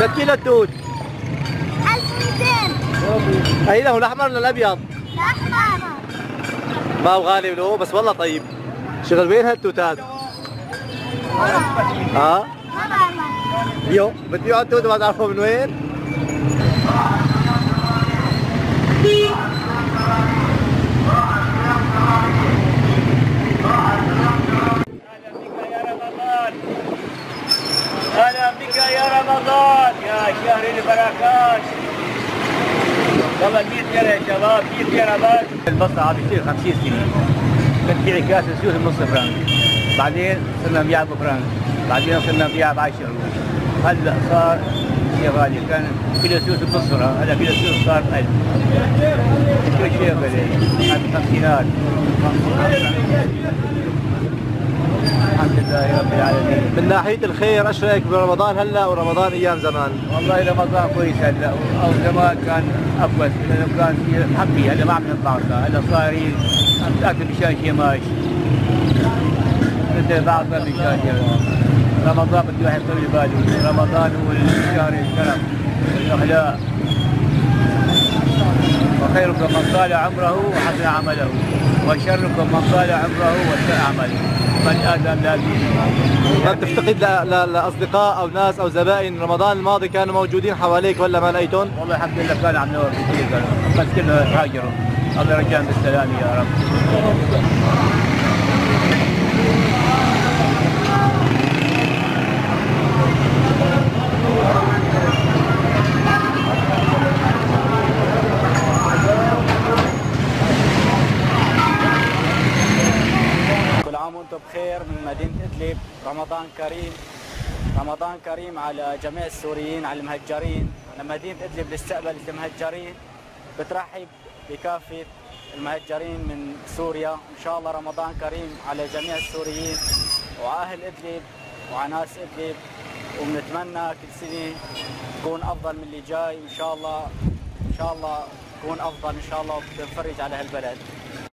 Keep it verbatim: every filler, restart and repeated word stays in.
شكيلة الدود ألف ومئتين. أي له الأحمر ولا الأبيض؟ الأحمر. ما هو غالي له بس والله طيب. شغل وين هالتوتات؟ ها؟ ما بعرف. يو بتبيعوا التوت ما تعرفوا من وين؟ أهلا بك يا رمضان يا شهر البركات. والله مئة ليرة يا شباب، مئة ليرة بس. البصل عم يصير خمسين سنين، بنبيع كاس السيوف بنص فرنك، بعدين صرنا نبيعها بفرنك، بعدين صرنا نبيعها ب عشرة، هلا صار شيء غالي. كان كيلو سيوف بنصرة، هلا كيلو سيوف صار ب ألف. كل شيء غالي، عم بالخمسينات. الحمد لله يا رب العالمين. من ناحية الخير ايش رايك برمضان هلا ورمضان ايام زمان؟ والله رمضان كويس هلا، او زمان كان افضل لانه كان في حبي. هلا ما عم نطلع هلا صايرين عم تاكل بشاشه ماشي مثل بعضنا بشاشه. رمضان بده واحد يطول باله، رمضان هو شهر الكرم والاخلاق، وخيركم من طال عمره وحسن عمله، وشركم من طال عمره وساء عمله. من ادم لا دين. ما بتفتقد لاصدقاء او ناس او زبائن رمضان الماضي كانوا موجودين حواليك ولا ما لقيتهم؟ والله الحمد لله كان عم نور كثير بس كلهم هاجروا. الله يرجعهم بالسلامه يا رب. بخير من مدينة إدلب. رمضان كريم، رمضان كريم على جميع السوريين، على المهجرين. مدينة إدلب لاستقبل المهجرين، بترحب بكافة المهجرين من سوريا. إن شاء الله رمضان كريم على جميع السوريين وأهل إدلب وعناس إدلب، وبنتمنى كل سنة تكون أفضل من اللي جاي. إن شاء الله إن شاء الله تكون أفضل إن شاء الله، وبتفرج على هالبلد.